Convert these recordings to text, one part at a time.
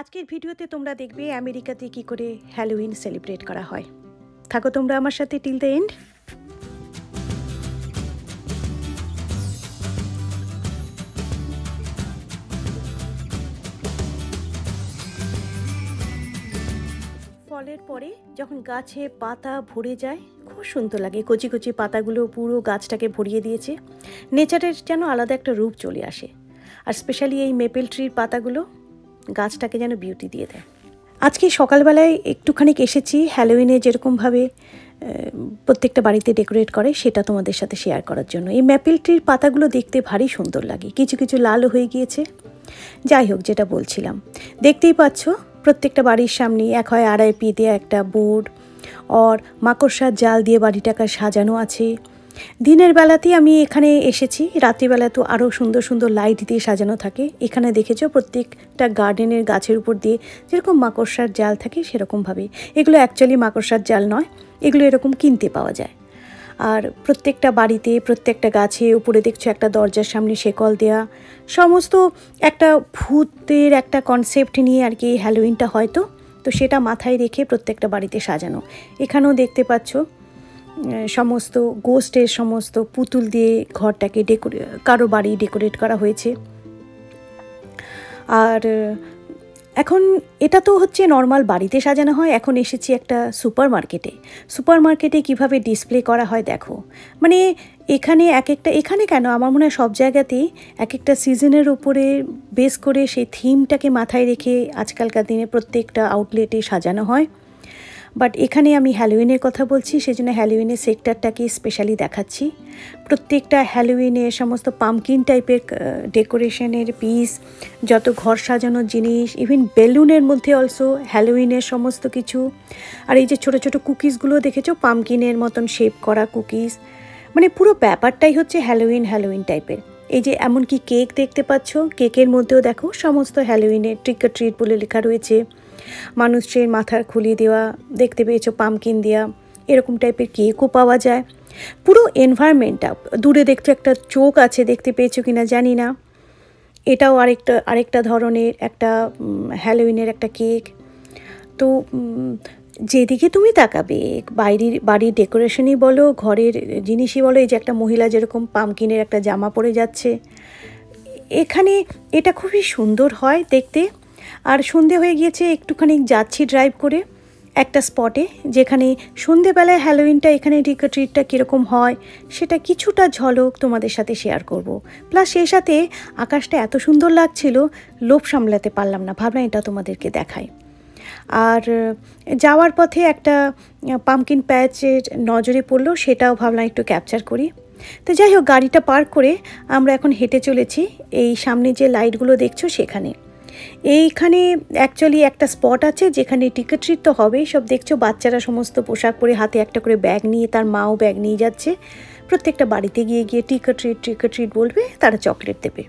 আজকের ভিডিওতে তোমরা দেখবে আমেরিকাতে কি করে হ্যালোউইন সেলিব্রেট করা হয়। থাকো তোমরা আমার সাথে টিল দ্য এন্ড। ফলের পরে যখন গাছে পাতা ভরে যায় খুব সুন্দর লাগে, কচি কচি পাতাগুলো পুরো গাছটাকে ভরিয়ে দিয়েছে, নেচারের যেন আলাদা একটা রূপ চলে আসে। আর স্পেশালি এই মেপেল ট্রির পাতাগুলো গাছটাকে যেন বিউটি দিয়ে দেয়। আজকে সকালবেলায় একটুখানি এসেছি, হ্যালোউইনে যেরকমভাবে প্রত্যেকটা বাড়িতে ডেকোরেট করে সেটা তোমাদের সাথে শেয়ার করার জন্য। এই ম্যাপেল ট্রির পাতাগুলো দেখতে ভারী সুন্দর লাগে, কিছু কিছু লালও হয়ে গিয়েছে। যাই হোক, যেটা বলছিলাম, দেখতেই পাচ্ছ প্রত্যেকটা বাড়ির সামনে এক হয় আড়াইপি দিয়ে একটা বোর্ড আর মাকড়সার জাল দিয়ে বাড়িটাকে সাজানো আছে। দিনের বেলাতেই আমি এখানে এসেছি, রাত্রিবেলা তো আরও সুন্দর সুন্দর লাইট দিয়ে সাজানো থাকে। এখানে দেখেছো প্রত্যেকটা গার্ডেনের গাছের উপর দিয়ে যেরকম মাকড়সার জাল থাকে সেরকমভাবে। এগুলো অ্যাকচুয়ালি মাকড়সার জাল নয়, এগুলো এরকম কিনতে পাওয়া যায়। আর প্রত্যেকটা বাড়িতে প্রত্যেকটা গাছে উপরে দেখছো একটা দরজার সামনে শেকল দেয়া, সমস্ত একটা ভূতের একটা কনসেপ্ট নিয়ে আর কি হ্যালোউইনটা হয়তো, তো সেটা মাথায় রেখে প্রত্যেকটা বাড়িতে সাজানো। এখানেও দেখতে পাচ্ছ সমস্ত গোস্টের সমস্ত পুতুল দিয়ে ঘরটাকে কারো বাড়ি ডেকোরেট করা হয়েছে। আর এখন এটা তো হচ্ছে নর্মাল বাড়িতে সাজানো হয়, এখন এসেছি একটা সুপার মার্কেটে কীভাবে ডিসপ্লে করা হয় দেখো। মানে এখানে এখানে কেন, আমার মনে হয় সব জায়গাতেই এক একটা সিজনের উপরে বেস করে সেই থিমটাকে মাথায় রেখে আজকালকার দিনে প্রত্যেকটা আউটলেটে সাজানো হয়। বাট এখানে আমি হ্যালোউইনের কথা বলছি, সেজন্য হ্যালোউইনের সেক্টরটাকে স্পেশালি দেখাচ্ছি। প্রত্যেকটা হ্যালোউইনের সমস্ত পাম্পকিন টাইপের ডেকোরেশনের পিস, যত ঘর সাজানোর জিনিস, ইভেন বেলুনের মধ্যে অলসো হ্যালোউইনের সমস্ত কিছু। আর এই যে ছোটো ছোটো কুকিজগুলো দেখেছো, পাম্পকিনের মতন শেপ করা কুকিজ, মানে পুরো ব্যাপারটাই হচ্ছে হ্যালোউইন টাইপের। এই যে এমনকি কেক দেখতে পাচ্ছ, কেকের মধ্যেও দেখো সমস্ত হ্যালোউইনের ট্রিক অর ট্রিট বলে লেখা রয়েছে। মানুষের মাথার খুলি দেওয়া দেখতে পেয়েছো, পাম্পকিন দেওয়া, এরকম টাইপের কেকও পাওয়া যায়। পুরো এনভায়রনমেন্টটা দূরে দেখছো একটা চোখ আছে, দেখতে পেয়েছো কিনা জানি না, এটাও আরেকটা ধরনের একটা হ্যালোউইনের একটা কেক। তো যেদিকে তুমি তাকাবে, বাড়ির ডেকোরেশনই বলো, ঘরের জিনিসই বলো, এই যে একটা মহিলা যেরকম পাম্পকিনের একটা জামা পরে যাচ্ছে, এখানে এটা খুবই সুন্দর হয় দেখতে। আর সন্ধে হয়ে গিয়েছে, একটুখানি যাচ্ছি ড্রাইভ করে একটা স্পটে যেখানে সন্ধেবেলায় হ্যালোউইনটা, এখানে ট্রিক অর ট্রিটটা কীরকম হয় সেটা কিছুটা ঝলক তোমাদের সাথে শেয়ার করব। প্লাস সেই সাথে আকাশটা এত সুন্দর লাগছিল, লোভ সামলাতে পারলাম না, ভাবলাম এটা তোমাদেরকে দেখাই। আর যাওয়ার পথে একটা পাম্পকিন প্যাচের নজরে পড়লো, সেটাও ভাবলাম একটু ক্যাপচার করি। তো যাই হোক, গাড়িটা পার্ক করে আমরা এখন হেঁটে চলেছি এই সামনে যে লাইটগুলো দেখছো সেখানে। এইখানে অ্যাকচুয়ালি একটা স্পট আছে যেখানে টিকিট ট্রিট তো হবে, সব দেখছো বাচ্চারা সমস্ত পোশাক পরে, হাতে একটা করে ব্যাগ নিয়ে, তার মাও ব্যাগ নিয়ে যাচ্ছে, প্রত্যেকটা বাড়িতে গিয়ে টিকিট ট্রিট বলবে, তারা চকলেট দেবে।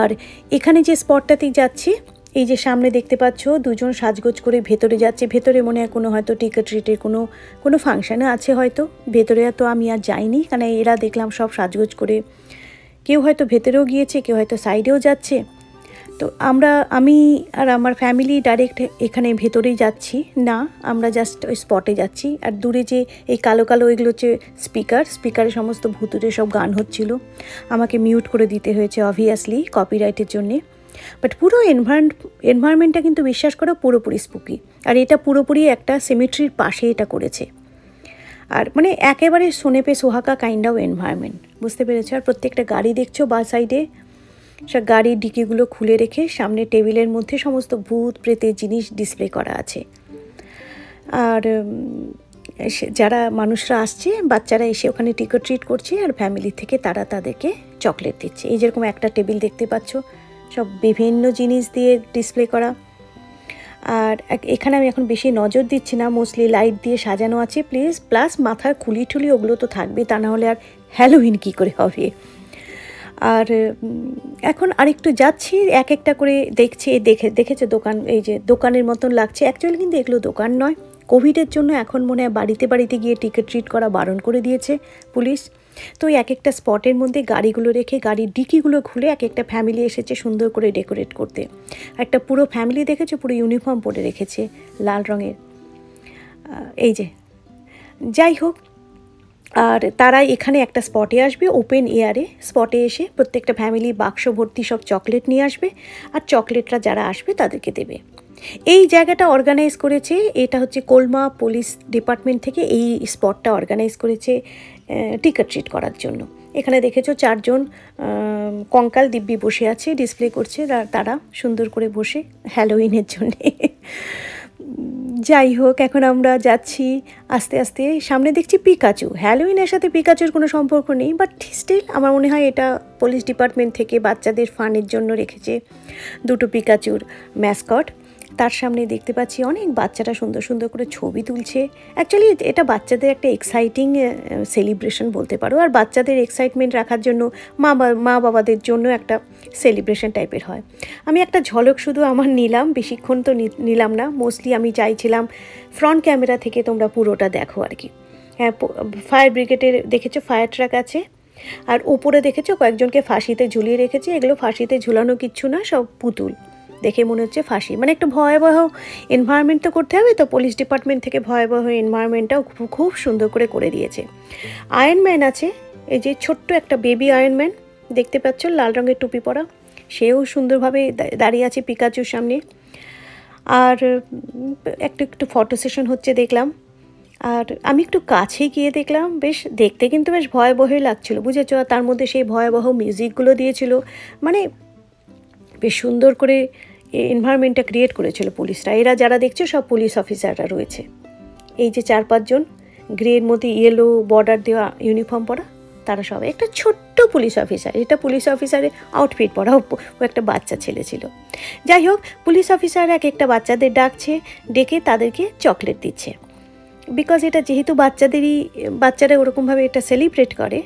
আর এখানে যে স্পটটাতেই যাচ্ছি, এই যে সামনে দেখতে পাচ্ছ দুজন সাজগোজ করে ভেতরে যাচ্ছে, ভেতরে মনে হয় কোনো হয়তো টিকিট ট্রিটের কোনো ফাংশানে আছে হয়তো, ভেতরে তো আমি আর যাইনি, কারণ এরা দেখলাম সব সাজগোজ করে, কেউ হয়তো ভেতরেও গিয়েছে, কেউ হয়তো সাইডেও যাচ্ছে। তো আমি আর আমার ফ্যামিলি ডাইরেক্ট এখানে ভেতরেই যাচ্ছি না, আমরা জাস্ট ওই স্পটে যাচ্ছি। আর দূরে যে এই কালো কালো এগুলো হচ্ছে স্পিকারে সমস্ত ভুতুরে সব গান হচ্ছিলো, আমাকে মিউট করে দিতে হয়েছে অবভিয়াসলি কপিরাইটের জন্যে। বাট পুরো এনভায়রনমেন্টটা কিন্তু বিশ্বাস করো পুরোপুরি স্পুকি। আর এটা পুরোপুরি একটা সিমেট্রির পাশে এটা করেছে, আর মানে একেবারে সোনেপে সোহাগা কাইন্ড অফ এনভায়রনমেন্ট, বুঝতে পেরেছো। আর প্রত্যেকটা গাড়ি দেখছো বা সাইডে, সব গাড়ির ডিকিগুলো খুলে রেখে সামনে টেবিলের মধ্যে সমস্ত ভূত প্রেতের জিনিস ডিসপ্লে করা আছে। আর যারা মানুষরা আসছে, বাচ্চারা এসে ওখানে টিকিট ট্রিট করছে, আর ফ্যামিলি থেকে তারা তাদেরকে চকলেট দিচ্ছে। এই যেরকম একটা টেবিল দেখতে পাচ্ছ সব বিভিন্ন জিনিস দিয়ে ডিসপ্লে করা। আর এখানে আমি এখন বেশি নজর দিচ্ছি না, মোস্টলি লাইট দিয়ে সাজানো আছে প্লিজ, প্লাস মাথার খুলি ঠুলি ওগুলো তো থাকবে, তা না হলে আর হ্যালোউইন কী করে হবে। আর এখন আরেকটু যাচ্ছি, এক একটা করে দেখছি, দেখেছো দোকানের মতন লাগছে, অ্যাকচুয়ালি কিন্তু এগুলো দোকান নয়, কোভিডের জন্য এখন মনে হয় বাড়িতে বাড়িতে গিয়ে টিকিট ট্রিট করা বারণ করে দিয়েছে পুলিশ। তো এক একটা স্পটের মধ্যে গাড়িগুলো রেখে গাড়ির ডিকিগুলো খুলে এক একটা ফ্যামিলি এসেছে সুন্দর করে ডেকোরেট করতে। একটা পুরো ফ্যামিলি দেখেছে, পুরো ইউনিফর্ম পরে রেখেছে লাল রঙের, এই যে। যাই হোক, আর তারা এখানে একটা স্পটে আসবে, ওপেন এয়ারে স্পটে এসে প্রত্যেকটা ফ্যামিলি বাক্স ভর্তি সব চকলেট নিয়ে আসবে, আর চকলেটরা যারা আসবে তাদেরকে দেবে। এই জায়গাটা অর্গানাইজ করেছে, এটা হচ্ছে কোলমা পুলিশ ডিপার্টমেন্ট থেকে এই স্পটটা অর্গানাইজ করেছে টিকিট ট্রিট করার জন্য। এখানে দেখেছো চারজন কঙ্কাল দিব্যি বসে আছে, ডিসপ্লে করছে তারা সুন্দর করে বসে হ্যালোউইনের জন্যে। যাই হোক, এখন আমরা যাচ্ছি আস্তে আস্তে। সামনে দেখছি পিকাচু। হ্যালোউইনের সাথে পিকাচুর কোনো সম্পর্ক নেই, বাট স্টিল আমার মনে হয় এটা পুলিশ ডিপার্টমেন্ট থেকে বাচ্চাদের ফানের জন্য রেখেছে দুটো পিকাচুর ম্যাসকট। তার সামনে দেখতে পাচ্ছি অনেক বাচ্চারা সুন্দর সুন্দর করে ছবি তুলছে। অ্যাকচুয়ালি এটা বাচ্চাদের একটা এক্সাইটিং সেলিব্রেশন বলতে পারো, আর বাচ্চাদের এক্সাইটমেন্ট রাখার জন্য মা বাবাদের জন্য একটা সেলিব্রেশন টাইপের হয়। আমি একটা ঝলক শুধু আমার নিলাম, বেশিক্ষণ তো নিলাম না। মোস্টলি আমি চাইছিলাম ফ্রন্ট ক্যামেরা থেকে তোমরা পুরোটা দেখো আর কি। হ্যাঁ, ফায়ার ব্রিগেডের দেখেছো ফায়ার ট্রাক আছে, আর ওপরে দেখেছো কয়েকজনকে ফাঁসিতে ঝুলিয়ে রেখেছে। এগুলো ফাঁসিতে ঝুলানো কিচ্ছু না, সব পুতুল। দেখে মনে হচ্ছে ফাঁসি, মানে একটু ভয়াবহ এনভায়রনমেন্ট তো করতে হবে, তো পুলিশ ডিপার্টমেন্ট থেকে ভয়াবহ এনভায়রনমেন্টটাও খুব সুন্দর করে দিয়েছে। আয়রনম্যান আছে, এই যে ছোট্ট একটা বেবি আয়রনম্যান দেখতে পাচ্ছ, লাল রঙের টুপি পরা, সেও সুন্দরভাবে দাঁড়িয়ে আছে পিকাচুর সামনে। আর একটু একটু ফটো সেশন হচ্ছে দেখলাম। আর আমি একটু কাছে গিয়ে দেখলাম, বেশ দেখতে কিন্তু বেশ ভয়াবহই লাগছিলো, বুঝেছো? আর তার মধ্যে সেই ভয়াবহ মিউজিকগুলো দিয়েছিল, মানে বেশ সুন্দর করে এনভায়রনমেন্টটা ক্রিয়েট করেছিল পুলিশরা। এরা যারা দেখছো সব পুলিশ অফিসাররা রয়েছে, এই যে চার পাঁচজন গ্রের মধ্যে ইয়েলো বর্ডার দেওয়া ইউনিফর্ম পরা, তারা সবাই। একটা ছোট্ট পুলিশ অফিসার, এটা পুলিশ অফিসারের আউটফিট পরা, ও একটা বাচ্চা ছেলে ছিল। যাই হোক, পুলিশ অফিসার এক একটা বাচ্চাদের ডাকছে, ডেকে তাদেরকে চকলেট দিচ্ছে, বিকজ এটা যেহেতু বাচ্চারা ওরকমভাবে এটা সেলিব্রেট করে।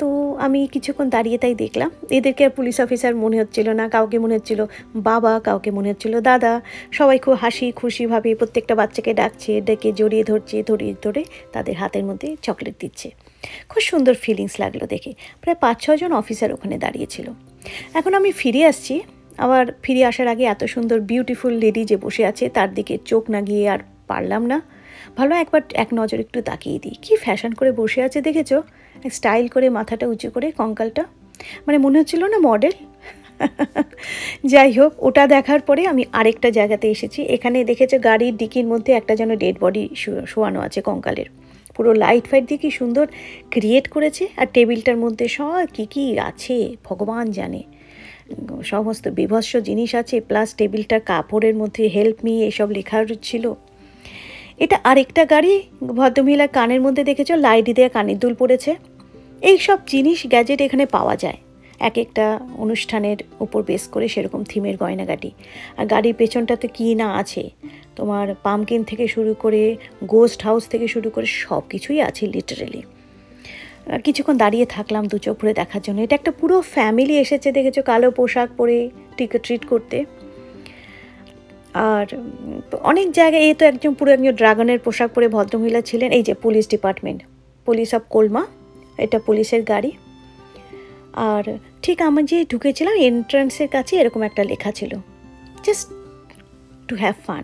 তো আমি কিছুক্ষণ দাঁড়িয়ে তাই দেখলাম, এদেরকে আর পুলিশ অফিসার মনে হচ্ছিল না। কাউকে মনে হচ্ছিল বাবা, কাউকে মনে হচ্ছিল দাদা। সবাই খুব হাসি খুশিভাবে প্রত্যেকটা বাচ্চাকে ডাকছে, ডেকে জড়িয়ে ধরছে, ধরিয়ে ধরে তাদের হাতের মধ্যে চকলেট দিচ্ছে। খুব সুন্দর ফিলিংস লাগলো দেখে। প্রায় 5-6 জন অফিসার ওখানে দাঁড়িয়েছিল। এখন আমি ফিরে আসছি, আবার ফিরে আসার আগে এত সুন্দর বিউটিফুল লেডি যে বসে আছে তার দিকে চোখ না গিয়ে আর পারলাম না। ভালো একবার এক নজর একটু তাকিয়ে দিই, কী ফ্যাশন করে বসে আছে দেখেছো, স্টাইল করে, মাথাটা উঁচু করে, কঙ্কালটা, মানে মনে হচ্ছিল না মডেল। যাই হোক, ওটা দেখার পরে আমি আরেকটা জায়গাতে এসেছি। এখানে দেখেছো গাড়ির ডিকির মধ্যে একটা যেন ডেড বডি শোয়ানো আছে কঙ্কালের, পুরো লাইট ফাইট দিয়ে কি সুন্দর ক্রিয়েট করেছে। আর টেবিলটার মধ্যে সব কী আছে ভগবান জানে, সমস্ত বিভৎস জিনিস আছে, প্লাস টেবিলটার কাপড়ের মধ্যে হেল্প মি এসব লেখা ছিল। এটা আরেকটা গাড়ি, ভদ্রমহিলা কানের মধ্যে দেখেছো লাইডি দেওয়া কানের দুল পড়েছে। এই সব জিনিস গ্যাজেট এখানে পাওয়া যায়, এক একটা অনুষ্ঠানের উপর বেস করে সেরকম থিমের গয়নাগাটি। আর গাড়ির পেছনটাতে কী না আছে, তোমার পামকিন থেকে শুরু করে গোস্ট হাউস থেকে শুরু করে সব কিছুই আছে লিটারেলি। কিছুক্ষণ দাঁড়িয়ে থাকলাম দু চোখ ভরে দেখার জন্য। এটা একটা পুরো ফ্যামিলি এসেছে দেখেছো, কালো পোশাক পরে টিকিট ট্রিট করতে। আর অনেক জায়গায় এই তো একজন পুরো একজন ড্রাগনের পোশাক পরে ভদ্রমহিলা ছিলেন। এই যে police department, police of Colma, এটা পুলিশের গাড়ি। আর ঠিক আমার যে ঢুকেছিলাম এন্ট্রান্সের কাছে এরকম একটা লেখা ছিল, জাস্ট টু হ্যাভ ফান।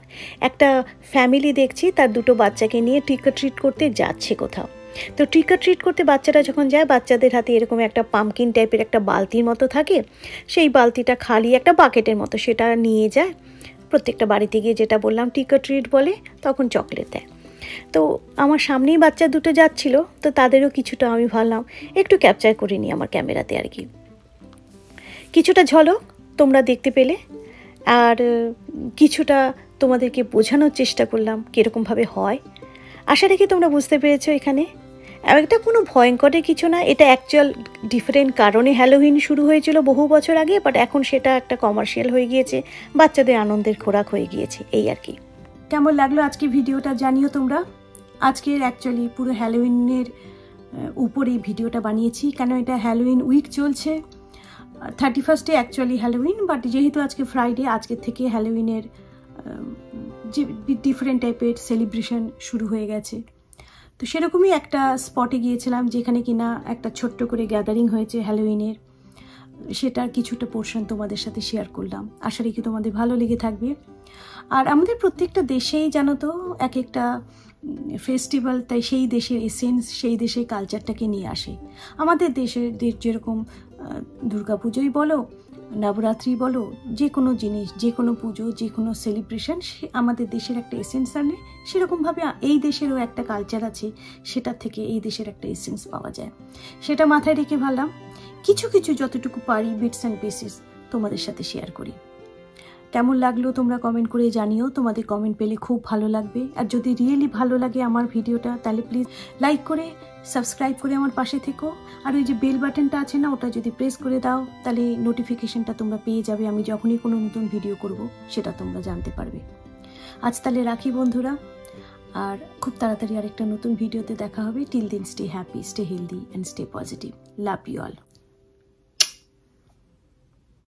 একটা ফ্যামিলি দেখছি তার দুটো বাচ্চাকে নিয়ে টিকিট ট্রিট করতে যাচ্ছে কোথাও। তো টিকিট ট্রিট করতে বাচ্চারা যখন যায়, বাচ্চাদের হাতে এরকম একটা পাম্পকিন টাইপের একটা বালতির মতো থাকে, সেই বালতিটা খালি একটা বাকেটের মতো, সেটা নিয়ে যায় প্রত্যেকটা বাড়িতে গিয়ে, যেটা বললাম টিকিট ট্রিট বলে, তখন চকলেট দেয়। তো আমার সামনেই বাচ্চা দুটো যাচ্ছিল, তো তাদেরও কিছুটা আমি ভাবলাম একটু ক্যাপচার করে নিই আমার ক্যামেরাতে আর কি। কিছুটা ঝলক তোমরা দেখতে পেলে, আর কিছুটা তোমাদেরকে বোঝানোর চেষ্টা করলাম কীরকমভাবে হয়। আশা রেখে তোমরা বুঝতে পেরেছো এখানে। আর এটা কোনো ভয়ঙ্করের কিছু না, এটা অ্যাকচুয়াল ডিফারেন্ট কারণে হ্যালোউইন শুরু হয়েছিল বহু বছর আগে, বাট এখন সেটা একটা কমার্শিয়াল হয়ে গিয়েছে, বাচ্চাদের আনন্দের খোরাক হয়ে গিয়েছে এই আর কি। কেমন লাগলো আজকে ভিডিওটা জানিও তোমরা। আজকের অ্যাকচুয়ালি পুরো হ্যালোউইনের উপরে ভিডিওটা বানিয়েছি, কেন এটা হ্যালোউইন উইক চলছে, 31 অ্যাকচুয়ালি হ্যালোউইন, বাট যেহেতু আজকে ফ্রাইডে, আজকের থেকে হ্যালোউইনের যে ডিফারেন্ট টাইপের সেলিব্রেশন শুরু হয়ে গেছে। তো সেরকমই একটা স্পটে গিয়েছিলাম যেখানে কিনা একটা ছোট্ট করে গ্যাদারিং হয়েছে হ্যালোউইনের, সেটার কিছুটা পোর্শন তোমাদের সাথে শেয়ার করলাম। আশা রাখি তোমাদের ভালো লেগে থাকবে। আর আমাদের প্রত্যেকটা দেশেই জানো তো এক একটা ফেস্টিভ্যাল, তাই সেই দেশের এসেন্স, সেই দেশের কালচারটাকে নিয়ে আসে। আমাদের দেশের যেরকম দুর্গাপুজোই বলো, নবরাত্রি বলো, যে কোনো জিনিস, যে কোনো পুজো, যে কোনো সেলিব্রেশন আমাদের দেশের একটা এসেন্স আনে। সেরকমভাবে এই দেশেরও একটা কালচার আছে, সেটা থেকে এই দেশের একটা এসেন্স পাওয়া যায়। সেটা মাথায় রেখে ভাবলাম কিছু কিছু যতটুকু পারি বিটস অ্যান্ড পিসেস তোমাদের সাথে শেয়ার করি। কেমন লাগলো তোমরা কমেন্ট করে জানিও, তোমাদের কমেন্ট পেলে খুব ভালো লাগবে। আর যদি রিয়েলি ভালো লাগে আমার ভিডিওটা, তাহলে প্লিজ লাইক করে সাবস্ক্রাইব করে আমার পাশে থেকো। আর ওই যে বেল বাটনটা আছে না, ওটা যদি প্রেস করে দাও তাহলে নোটিফিকেশনটা তোমরা পেয়ে যাবে, আমি যখনই কোনো নতুন ভিডিও করব সেটা তোমরা জানতে পারবে। আজ তাহলে রাখি বন্ধুরা, আর খুব তাড়াতাড়ি আরেকটা নতুন ভিডিওতে দেখা হবে। Till then stay happy, stay healthy and stay positive. Love you all.